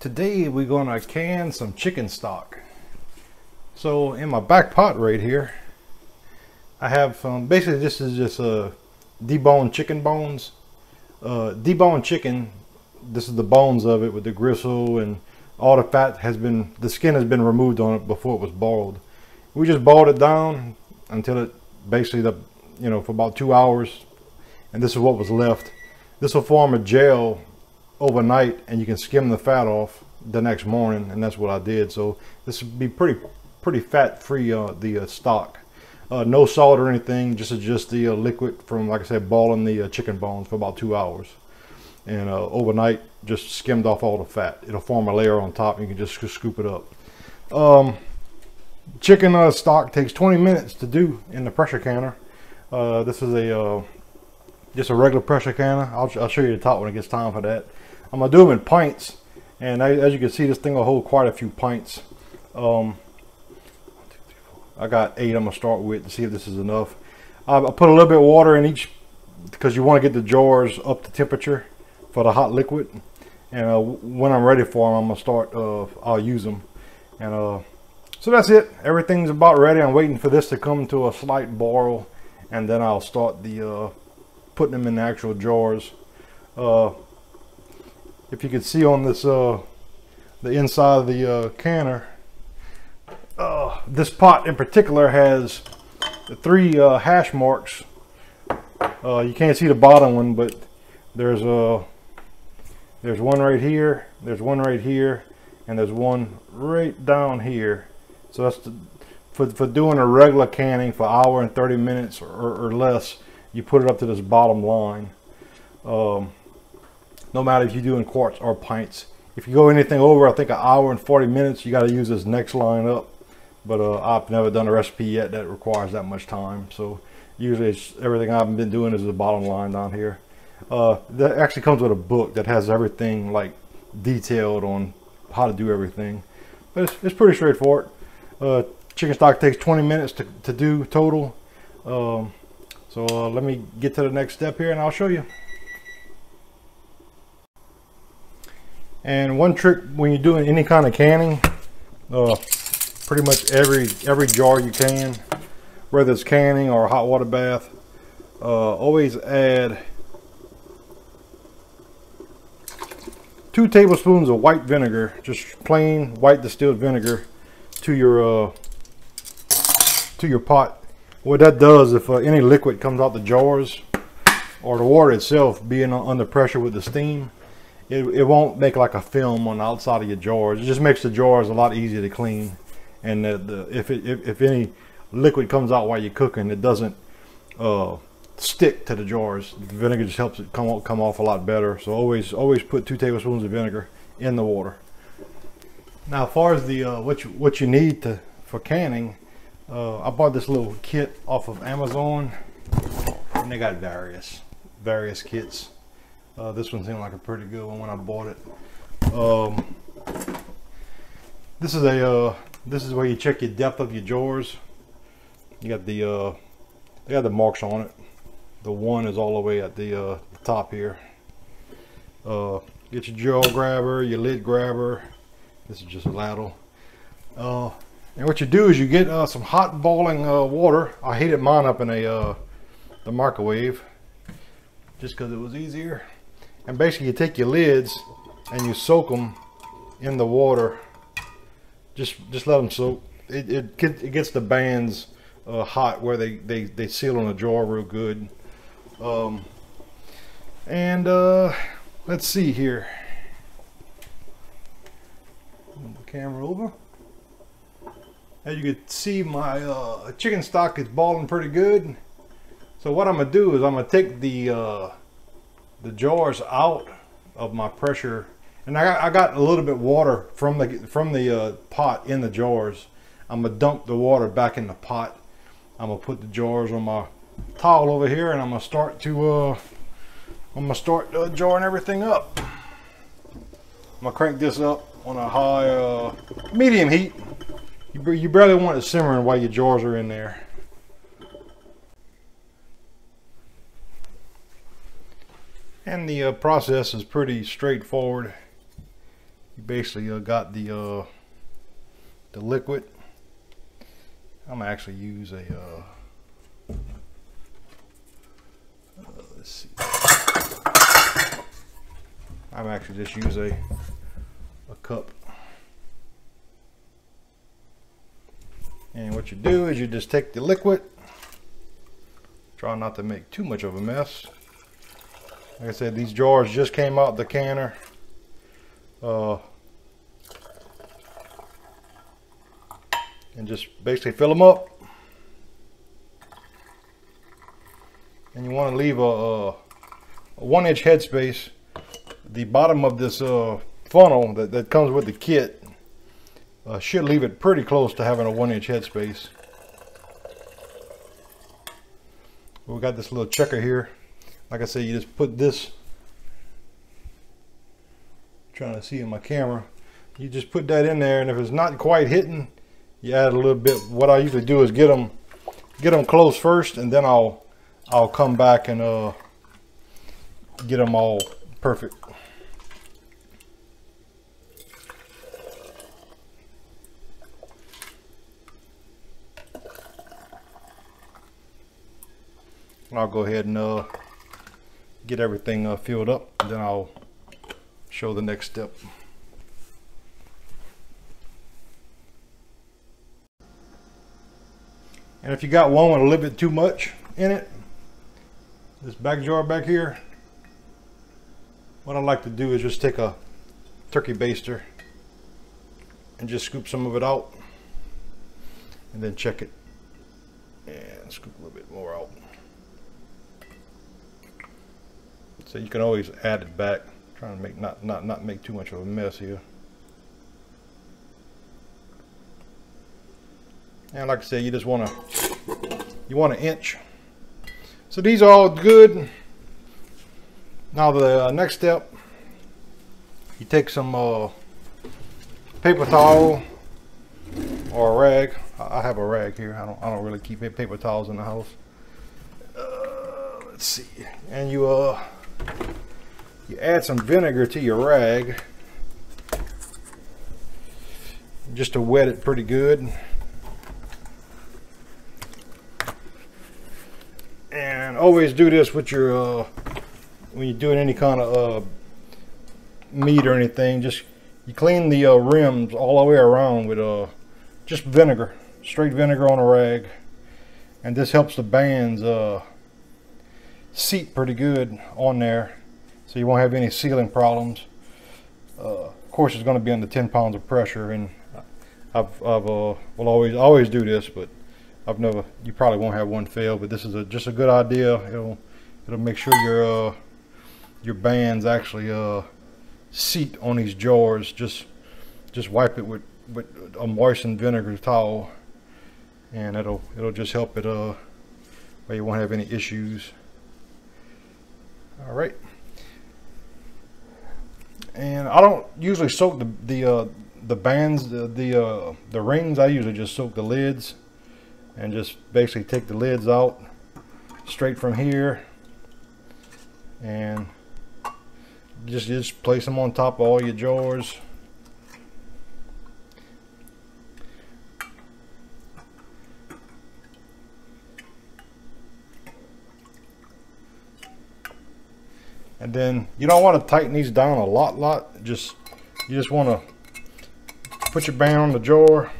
Today we're gonna can some chicken stock. So in my back pot right here, I have basically this is just deboned chicken bones. Deboned chicken, this is the bones of it with the gristle and all the fat has been, the skin has been removed on it before it was boiled. We just boiled it down until it basically, for about 2 hours, and this is what was left. This will form a gel overnight and you can skim the fat off the next morning, and that's what I did. So this would be pretty fat free, the stock. No salt or anything, just the liquid from, like I said, boiling the chicken bones for about 2 hours, and overnight just skimmed off all the fat. It'll form a layer on top and you can just scoop it up. Chicken stock takes 20 minutes to do in the pressure canner. This is a just a regular pressure canner. I'll show you the top when it gets time for that. I'm gonna do them in pints, and as you can see, this thing will hold quite a few pints. I got 8 I'm gonna start with to see if this is enough. I put a little bit of water in each because you want to get the jars up to temperature for the hot liquid, and when I'm ready for them, I'm gonna start, I'll use them. And so that's it. Everything's about ready. I'm waiting for this to come to a slight boil, and then I'll start the putting them in the actual jars. If you can see on this, the inside of the canner, this pot in particular has 3 hash marks. You can't see the bottom one, but there's one right here, there's one right here, and there's one right down here. So that's for doing a regular canning for an hour and 30 minutes or less. You put it up to this bottom line, no matter if you do in quarts or pints. If you go anything over, I think an hour and 40 minutes, you got to use this next line up. But I've never done a recipe yet that requires that much time, so usually it's, everything I've been doing is the bottom line down here. That actually comes with a book that has everything like detailed on how to do everything, but it's pretty straightforward. Chicken stock takes 20 minutes to do total. So let me get to the next step here and I'll show you. And one trick when you're doing any kind of canning, pretty much every jar you can, whether it's canning or a hot water bath, always add 2 tablespoons of white vinegar, just plain white distilled vinegar, to your pot. What that does, if any liquid comes out the jars or the water itself being under pressure with the steam, it won't make like a film on the outside of your jars. It just makes the jars a lot easier to clean, and if any liquid comes out while you're cooking, it doesn't stick to the jars. The vinegar just helps it come off a lot better. So always put 2 tablespoons of vinegar in the water. Now, as far as the what you need for canning, I bought this little kit off of Amazon, and they got various kits. This one seemed like a pretty good one when I bought it. This is where you check your depth of your jars. You got the they got the marks on it. The one is all the way at the top here. Get your jar grabber, your lid grabber. This is just a ladle. And what you do is you get some hot boiling water. I heated mine up in the microwave just because it was easier. And basically you take your lids and you soak them in the water. Just let them soak. It gets the bands hot where they seal on the jar real good. Let's see here. Move the camera over. As you can see, my chicken stock is boiling pretty good. So what I'm gonna do is I'm gonna take the jars out of my pressure, and I got a little bit of water from the pot in the jars. I'm gonna dump the water back in the pot. I'm gonna put the jars on my towel over here, and I'm gonna start jarring everything up. I'm gonna crank this up on a high medium heat. You barely want it simmering while your jars are in there. And the process is pretty straightforward. you basically got the liquid. I'm gonna actually use a let's see, I'm actually just use a cup. And what you do is you just take the liquid, try not to make too much of a mess. Like I said, these jars just came out the canner. And just basically fill them up. And you want to leave a 1-inch headspace. The bottom of this funnel that comes with the kit should leave it pretty close to having a 1-inch headspace. We got this little checker here. Like I said, you just put this, I'm trying to see in my camera, you just put that in there, and if it's not quite hitting, you add a little bit. What I usually do is get them close first, and then I'll come back and get them all perfect. I'll go ahead and get everything filled up, and then I'll show the next step. And if you got one with a little bit too much in it, this back jar back here, what I like to do is just take a turkey baster and just scoop some of it out, and then check it and scoop a little bit more out. So you can always add it back. I'm trying to make not make too much of a mess here. And like I said, you just want to, you want an inch. So these are all good. Now the next step, you take some paper towel or a rag. I have a rag here. I don't really keep paper towels in the house. Let's see. And you you add some vinegar to your rag just to wet it pretty good. And always do this with your when you're doing any kind of meat or anything, just you clean the rims all the way around with just vinegar, straight vinegar on a rag, and this helps the bands seat pretty good on there. So you won't have any sealing problems. Of course, it's going to be under 10 pounds of pressure, and I will always do this, but I've never. You probably won't have one fail, but this is just a good idea. It'll make sure your bands actually seat on these jars. Just wipe it with a moistened vinegar towel, and it'll just help it. Where you won't have any issues. All right. And I don't usually soak the bands, the rings. I usually just soak the lids, and just basically take the lids out straight from here, and just place them on top of all your jars. And then you don't want to tighten these down a lot. You just want to put your band on the jar,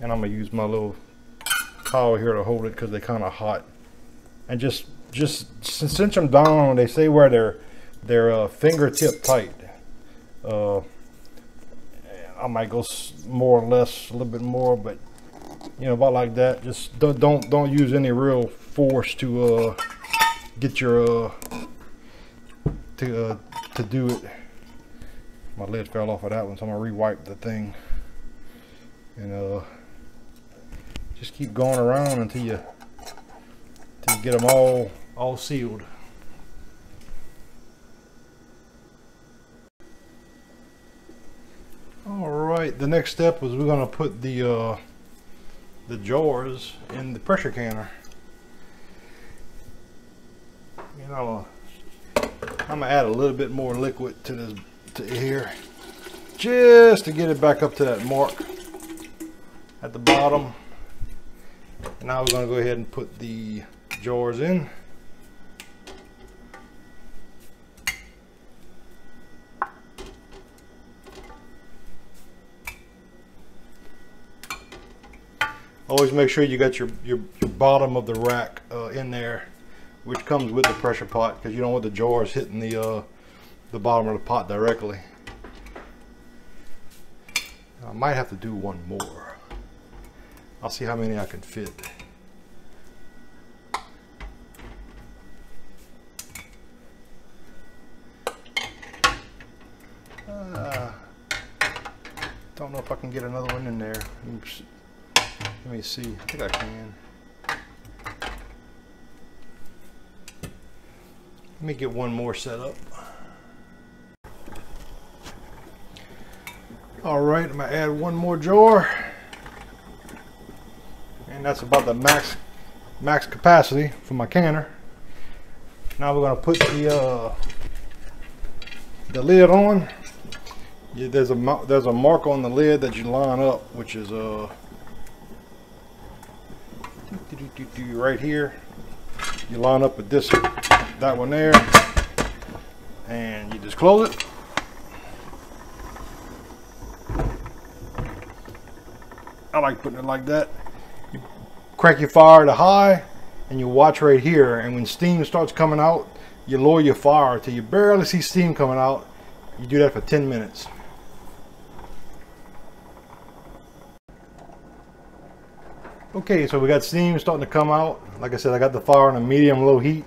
and I'm gonna use my little towel here to hold it because they're kind of hot. And just cinch them down. They say where they're fingertip tight. I might go more or less, a little bit more, but you know, about like that. Just don't use any real force to get your to do it. My lid fell off of that one, so I'm gonna rewipe the thing, and just keep going around until you get them all sealed. All right, the next step was we're gonna put the jars in the pressure canner. You know, I'm gonna add a little bit more liquid to here. just to get it back up to that mark at the bottom. And now we're going to go ahead and put the jars in. Always make sure you got your bottom of the rack in there, which comes with the pressure pot, because you don't want the jars hitting the bottom of the pot directly. I might have to do one more. I'll see how many I can fit. Don't know if I can get another one in there. Oops. Let me see. I think I can. Let me get one more set up. Alright, I'm going to add one more jar. And that's about the max capacity for my canner. Now we're going to put the lid on. Yeah, there's a mark on the lid that you line up, which is right here. You line up with that one there, and you just close it. I like putting it like that. You crank your fire to high and you watch right here, and when steam starts coming out, you lower your fire till you barely see steam coming out. You do that for 10 minutes. Okay, so we got steam starting to come out. Like I said, I got the fire on a medium-low heat.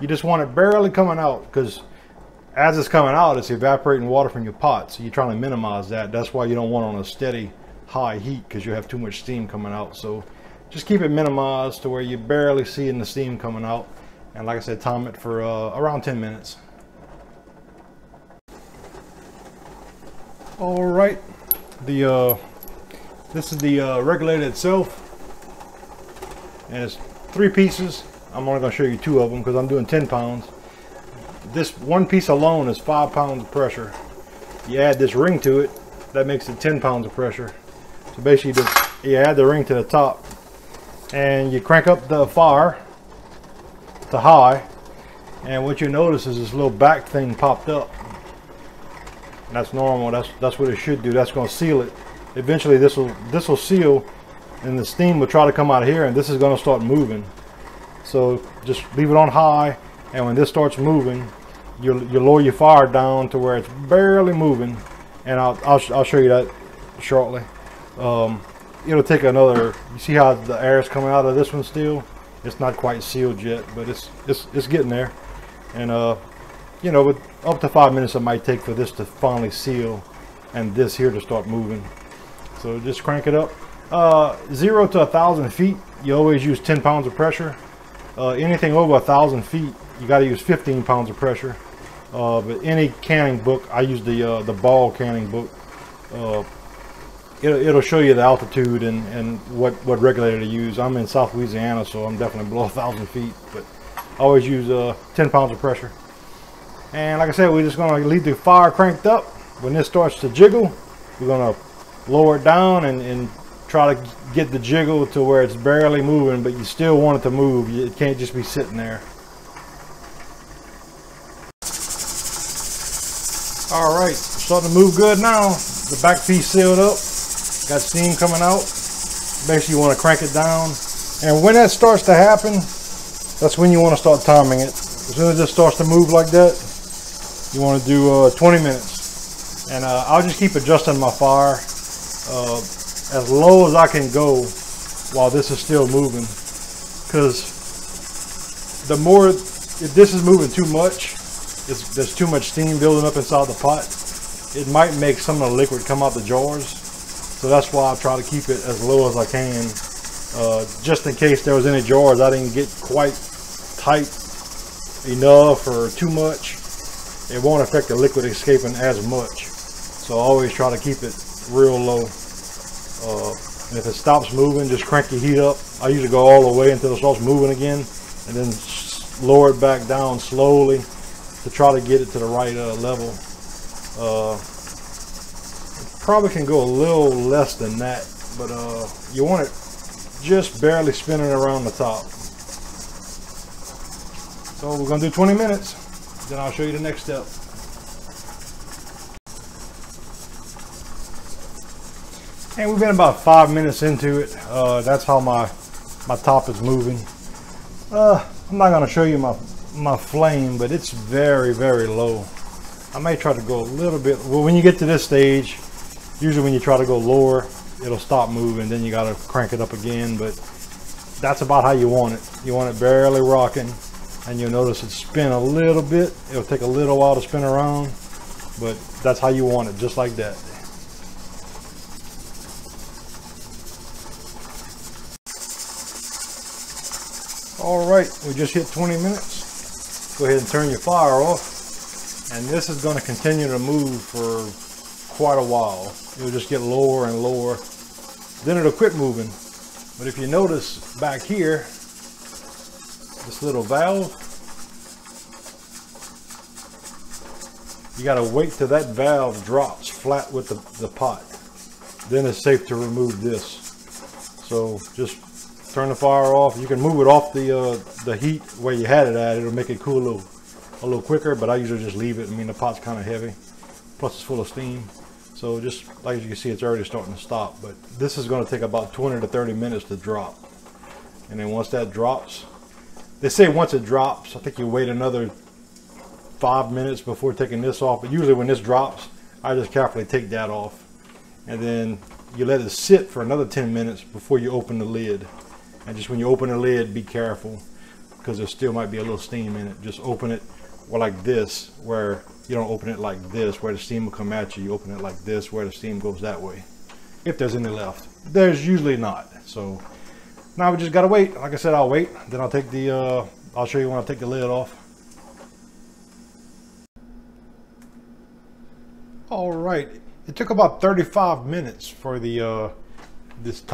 You just want it barely coming out, because as it's coming out, it's evaporating water from your pot. So you're trying to minimize that. That's why you don't want it on a steady high heat, because you have too much steam coming out. So just keep it minimized to where you're barely seeing the steam coming out. And like I said, time it for around 10 minutes. All right, this is the regulator itself. And it's 3 pieces. I'm only going to show you 2 of them because I'm doing 10 pounds. This one piece alone is 5 pounds of pressure. You add this ring to it, that makes it 10 pounds of pressure. So basically you add the ring to the top and you crank up the fire to high, and what you notice is this little back thing popped up. And that's normal. That's what it should do. That's going to seal it. Eventually this will seal, and the steam will try to come out of here, and this is going to start moving. So just leave it on high, and when this starts moving, you lower your fire down to where it's barely moving, and I'll show you that shortly. It'll take another, you see how the air is coming out of this one still? It's not quite sealed yet, but it's getting there. And you know, with up to 5 minutes it might take for this to finally seal and this here to start moving. So just crank it up. 0 to 1,000 feet, you always use 10 pounds of pressure. Anything over 1,000 feet, you got to use 15 pounds of pressure. But any canning book, I use the Ball canning book. It'll show you the altitude and what regulator to use. I'm in South Louisiana, so I'm definitely below 1,000 feet, but I always use 10 pounds of pressure. And like I said, we're just going to leave the fire cranked up. When this starts to jiggle, we're going to lower it down and try to get the jiggle to where it's barely moving, but you still want it to move. It can't just be sitting there. All right, starting to move good now. The back piece sealed up, got steam coming out. Basically you want to crank it down, and when that starts to happen, that's when you want to start timing it. As soon as it starts to move like that, you want to do 20 minutes. And I'll just keep adjusting my fire as low as I can go while this is still moving, because the more, if this is moving too much, there's too much steam building up inside the pot, it might make some of the liquid come out the jars. So that's why I try to keep it as low as I can, just in case there was any jars I didn't get quite tight enough or too much. It won't affect the liquid escaping as much, so I always try to keep it real low. And if it stops moving, just crank your heat up. I usually go all the way until it starts moving again, and then lower it back down slowly to try to get it to the right level. probably can go a little less than that, but you want it just barely spinning around the top. So we're gonna do 20 minutes, then I'll show you the next step. And we've been about 5 minutes into it. That's how my top is moving. I'm not gonna show you my flame, but it's very, very low. I may try to go a little bit. Well, when you get to this stage, usually when you try to go lower, it'll stop moving, then you gotta crank it up again, but that's about how you want it. You want it barely rocking, and you'll notice it spin a little bit. It'll take a little while to spin around, but that's how you want it, just like that. All right, we just hit 20 minutes. Go ahead and turn your fire off. And this is going to continue to move for quite a while. It'll just get lower and lower. Then it'll quit moving. But if you notice back here, this little valve, you got to wait till that valve drops flat with the pot. Then it's safe to remove this. So just turn the fire off. You can move it off the heat where you had it at. It'll make it cool a little quicker, but I usually just leave it. I mean, the pot's kind of heavy, plus it's full of steam. So just like you can see, it's already starting to stop, but this is going to take about 20 to 30 minutes to drop. And then once that drops, they say once it drops, I think you wait another 5 minutes before taking this off. But usually when this drops, I just carefully take that off, and then you let it sit for another 10 minutes before you open the lid. And just when you open the lid, be careful, because there still might be a little steam in it. Just open it, or like this, where you don't open it like this where the steam will come at you. You open it like this where the steam goes that way, if there's any left. There's usually not. So now we just gotta wait. Like I said, I'll wait, then I'll take the I'll show you when I take the lid off. All right, it took about 35 minutes for the this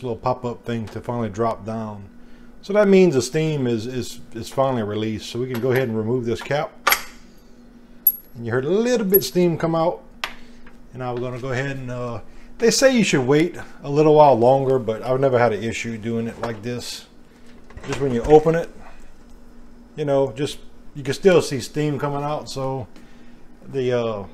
little pop-up thing to finally drop down. So that means the steam is finally released. So we can go ahead and remove this cap. And you heard a little bit of steam come out. And I was gonna go ahead and, they say you should wait a little while longer, but I've never had an issue doing it like this. Just when you open it, you know, just, you can still see steam coming out. So the,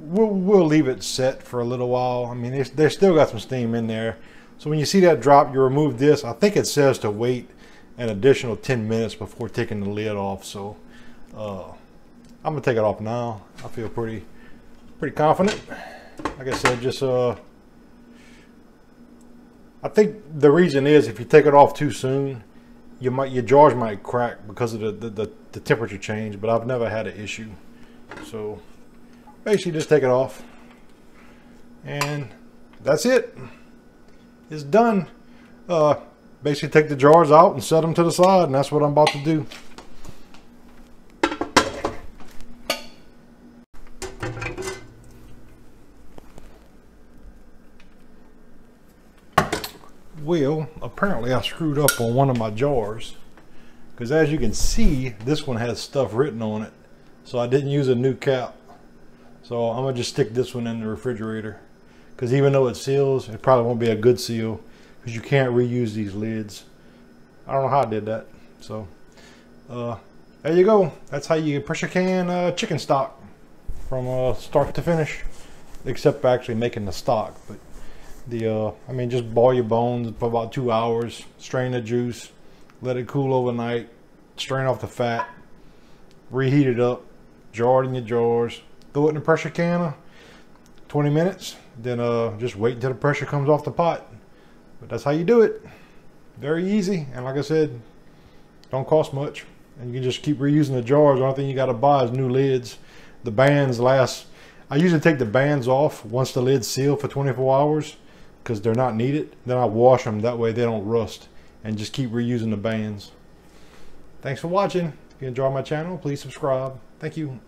we'll leave it set for a little while. I mean, they still got some steam in there. So when you see that drop, you remove this. I think it says to wait an additional 10 minutes before taking the lid off. So I'm gonna take it off now. I feel pretty confident. Like I said, just I think the reason is if you take it off too soon, your jars might crack because of the temperature change. But I've never had an issue. So basically, just take it off, and that's it. It's done. Basically take the jars out and set them to the side, and that's what I'm about to do. Well, apparently I screwed up on one of my jars, because as you can see, this one has stuff written on it. So I didn't use a new cap. So I'm gonna just stick this one in the refrigerator. Because even though it seals, it probably won't be a good seal, because you can't reuse these lids. I don't know how I did that. So there you go. That's how you pressure can chicken stock from start to finish, except for actually making the stock. But the I mean, just boil your bones for about 2 hours, strain the juice, let it cool overnight, strain off the fat, reheat it up, jar it in your jars, throw it in the pressure canner, 20 minutes. Then just wait until the pressure comes off the pot. But that's how you do it. Very easy, and like I said, don't cost much, and you can just keep reusing the jars. The only thing you got to buy is new lids. The bands last. I usually take the bands off once the lid's sealed for 24 hours because they're not needed. Then I wash them, that way they don't rust, and just keep reusing the bands. Thanks for watching. If you enjoy my channel, please subscribe. Thank you.